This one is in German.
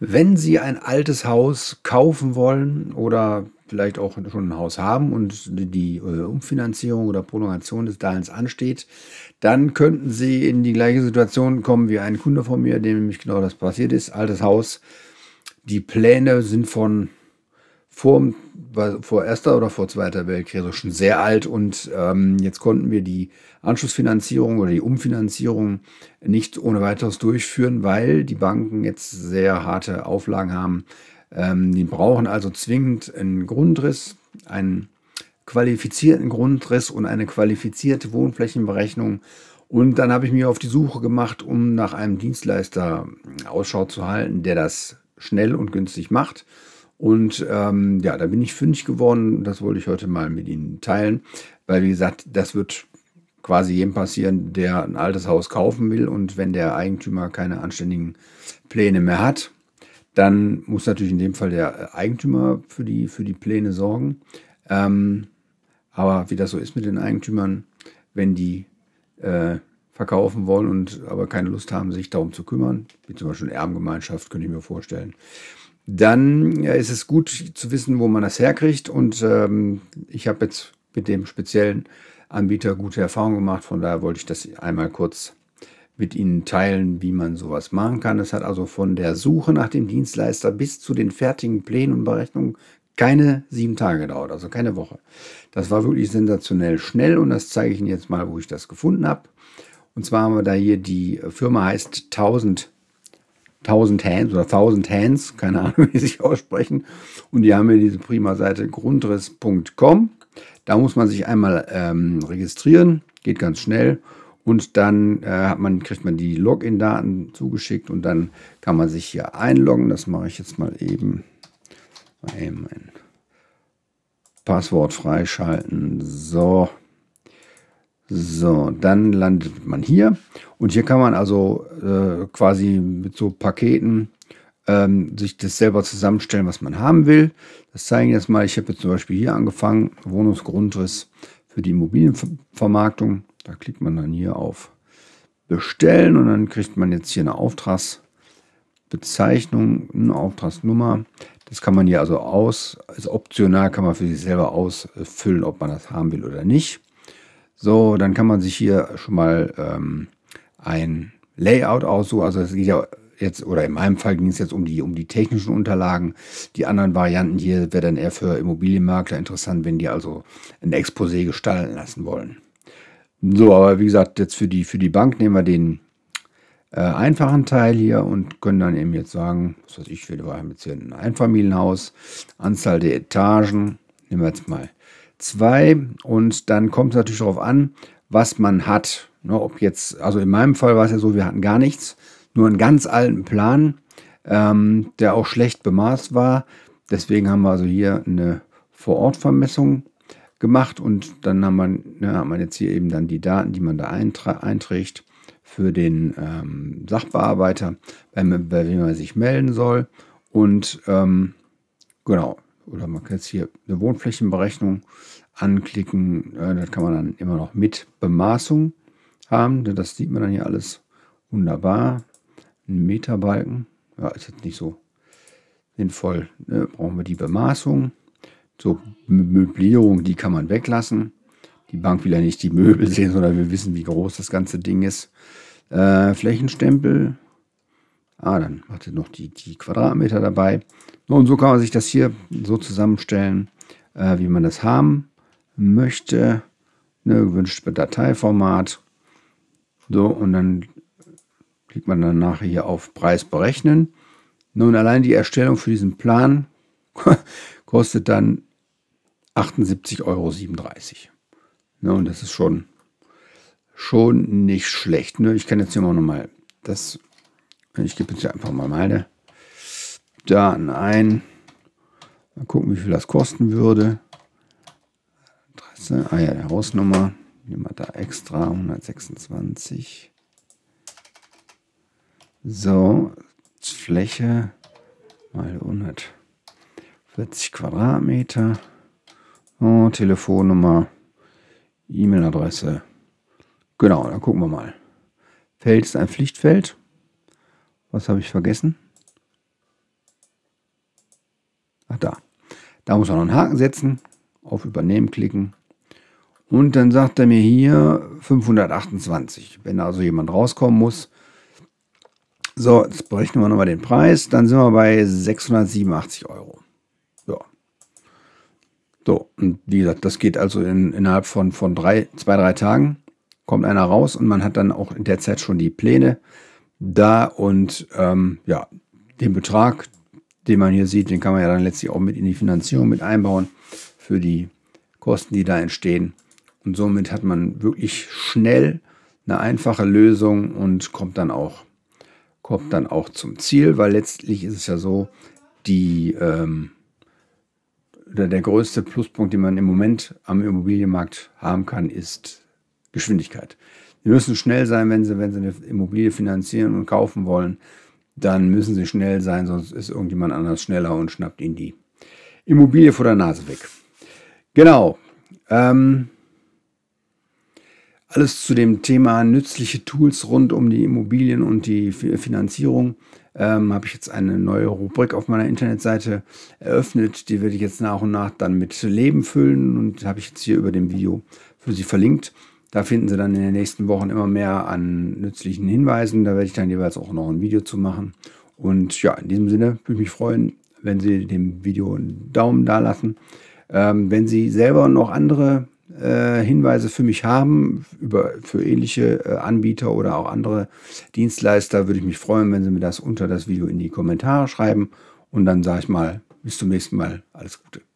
Wenn Sie ein altes Haus kaufen wollen oder vielleicht auch schon ein Haus haben und die Umfinanzierung oder Prolongation des Darlehens ansteht, dann könnten Sie in die gleiche Situation kommen wie ein Kunde von mir, dem nämlich genau das passiert ist. Altes Haus, die Pläne sind von vor Erster oder vor Zweiter Weltkrieg also schon sehr alt und jetzt konnten wir die Anschlussfinanzierung oder die Umfinanzierung nicht ohne weiteres durchführen, weil die Banken jetzt sehr harte Auflagen haben. Die brauchen also zwingend einen Grundriss, einen qualifizierten Grundriss und eine qualifizierte Wohnflächenberechnung. Und dann habe ich mich auf die Suche gemacht, um nach einem Dienstleister Ausschau zu halten, der das schnell und günstig macht. Und ja, da bin ich fündig geworden. Das wollte ich heute mal mit Ihnen teilen, weil, wie gesagt, das wird quasi jedem passieren, der ein altes Haus kaufen will. Und wenn der Eigentümer keine anständigen Pläne mehr hat, dann muss natürlich in dem Fall der Eigentümer für die Pläne sorgen. Aber wie das so ist mit den Eigentümern, wenn die verkaufen wollen und aber keine Lust haben, sich darum zu kümmern, wie zum Beispiel eine Erbengemeinschaft, könnte ich mir vorstellen, dann ist es gut zu wissen, wo man das herkriegt. Und ich habe jetzt mit dem speziellen Anbieter gute Erfahrungen gemacht. Von daher wollte ich das einmal kurz mit Ihnen teilen, wie man sowas machen kann. Es hat also von der Suche nach dem Dienstleister bis zu den fertigen Plänen und Berechnungen keine 7 Tage gedauert, also keine Woche. Das war wirklich sensationell schnell und das zeige ich Ihnen jetzt mal, wo ich das gefunden habe. Und zwar haben wir da hier, die Firma heißt 1000 Hands oder 1000 Hands, keine Ahnung, wie sie sich aussprechen. Und die haben hier diese prima Seite Grundriss.com. Da muss man sich einmal registrieren, geht ganz schnell. Und dann kriegt man die Login-Daten zugeschickt und dann kann man sich hier einloggen. Das mache ich jetzt mal eben. Mein Passwort freischalten. So, dann landet man hier und hier kann man also quasi mit so Paketen sich das selber zusammenstellen, was man haben will. Das zeige ich jetzt mal. Ich habe jetzt zum Beispiel hier angefangen, Wohnungsgrundriss für die Immobilienvermarktung. Da klickt man dann hier auf Bestellen und dann kriegt man jetzt hier eine Auftragsbezeichnung, eine Auftragsnummer. Das kann man hier also ist optional, kann man für sich selber ausfüllen, ob man das haben will oder nicht. So, dann kann man sich hier schon mal ein Layout aussuchen. Also es geht ja jetzt, oder in meinem Fall ging es jetzt um die technischen Unterlagen. Die anderen Varianten hier wäre dann eher für Immobilienmakler interessant, wenn die also ein Exposé gestalten lassen wollen. So, aber wie gesagt, jetzt für die Bank nehmen wir den einfachen Teil hier und können dann eben jetzt sagen, was weiß ich, wir haben jetzt hier ein Einfamilienhaus, Anzahl der Etagen, nehmen wir jetzt mal 2 und dann kommt es natürlich darauf an, was man hat. Ne, ob jetzt, also in meinem Fall war es ja so, wir hatten gar nichts, nur einen ganz alten Plan, der auch schlecht bemaßt war. Deswegen haben wir also hier eine Vorortvermessung gemacht und dann hat man jetzt hier eben dann die Daten, die man da einträgt für den Sachbearbeiter, bei wem man sich melden soll. Und genau. Oder man kann jetzt hier eine Wohnflächenberechnung anklicken. Das kann man dann immer noch mit Bemaßung haben. Das sieht man dann hier alles wunderbar. Ein Meterbalken. Ja, ist jetzt nicht so sinnvoll. Brauchen wir die Bemaßung. So, Möblierung, die kann man weglassen. Die Bank will ja nicht die Möbel sehen, sondern wir wissen, wie groß das ganze Ding ist. Flächenstempel. Dann macht ihr noch die Quadratmeter dabei. Und so kann man sich das hier so zusammenstellen, wie man das haben möchte. Ne, gewünscht Dateiformat. So, und dann klickt man dann nachher hier auf Preis berechnen. Nun, allein die Erstellung für diesen Plan kostet dann 78,37 Euro. Ne, und das ist schon nicht schlecht. Ne? Ich kann jetzt hier mal nochmal das... Ich gebe jetzt einfach mal meine Daten ein. Mal gucken, wie viel das kosten würde. Adresse, die Hausnummer. Nehmen wir da extra 126. So, Fläche mal 140 Quadratmeter. Oh, Telefonnummer, E-Mail-Adresse. Genau, dann gucken wir mal. Feld ist ein Pflichtfeld. Was habe ich vergessen? Da muss man noch einen Haken setzen, auf Übernehmen klicken. Und dann sagt er mir hier 528, wenn also jemand rauskommen muss. So, jetzt berechnen wir nochmal den Preis. Dann sind wir bei 687 €. So. So, und wie gesagt, das geht also innerhalb von zwei, drei Tagen. Kommt einer raus und man hat dann auch in der Zeit schon die Pläne da. Und ja, den Betrag, den man hier sieht, den kann man ja dann letztlich auch mit in die Finanzierung mit einbauen für die Kosten, die da entstehen. Und somit hat man wirklich schnell eine einfache Lösung und kommt dann auch zum Ziel, weil letztlich ist es ja so, der größte Pluspunkt, den man im Moment am Immobilienmarkt haben kann, ist Geschwindigkeit. Sie müssen schnell sein, wenn sie eine Immobilie finanzieren und kaufen wollen, dann müssen sie schnell sein, sonst ist irgendjemand anders schneller und schnappt ihnen die Immobilie vor der Nase weg. Genau. Alles zu dem Thema nützliche Tools rund um die Immobilien und die Finanzierung habe ich jetzt eine neue Rubrik auf meiner Internetseite eröffnet. Die werde ich jetzt nach und nach dann mit Leben füllen und habe ich jetzt hier über dem Video für Sie verlinkt. Da finden Sie dann in den nächsten Wochen immer mehr an nützlichen Hinweisen. Da werde ich dann jeweils auch noch ein Video zu machen. Und ja, in diesem Sinne würde ich mich freuen, wenn Sie dem Video einen Daumen da lassen. Wenn Sie selber noch andere Hinweise für mich haben, für ähnliche Anbieter oder auch andere Dienstleister, würde ich mich freuen, wenn Sie mir das unter das Video in die Kommentare schreiben. Und dann sage ich mal, bis zum nächsten Mal. Alles Gute.